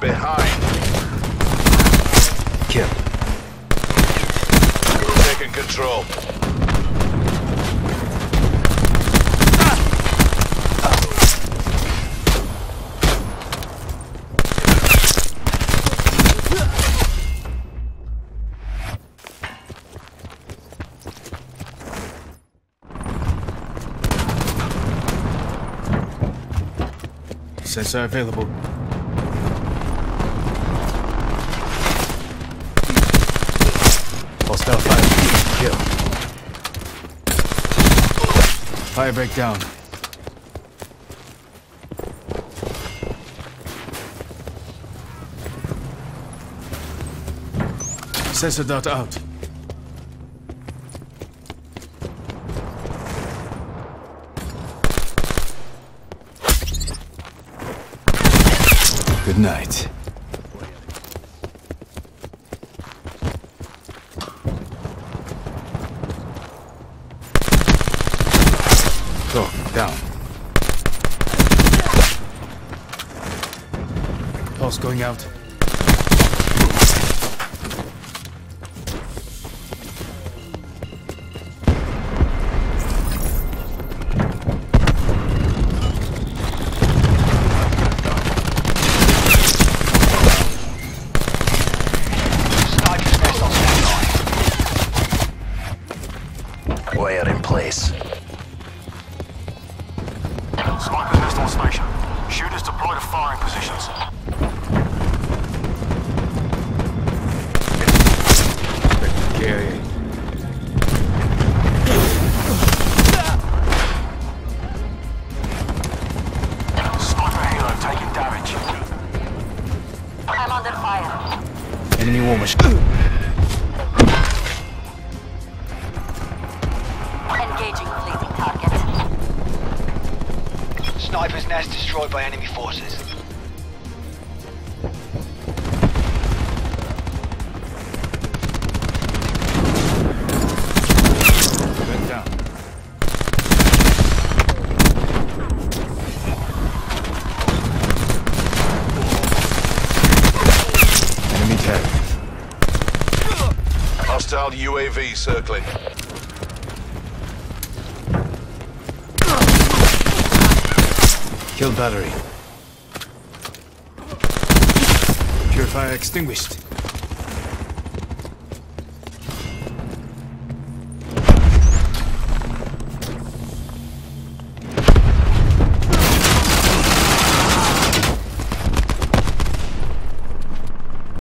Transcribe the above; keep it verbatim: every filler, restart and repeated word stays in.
We're behind. Kill. Taking control. Sensor available. Hostile fire. Kill. Fire break down. Sensor dot out. Good night. Go down. Pulse going out. Wire in place. Sniper pistol station. Shooters deployed to firing positions. Carry. Sniper helo taking damage. I'm under fire. Enemy war machine. Sniper's nest destroyed by enemy forces. Bend down. Enemy tag. Hostile U A V circling. Kill battery. Purifier extinguished.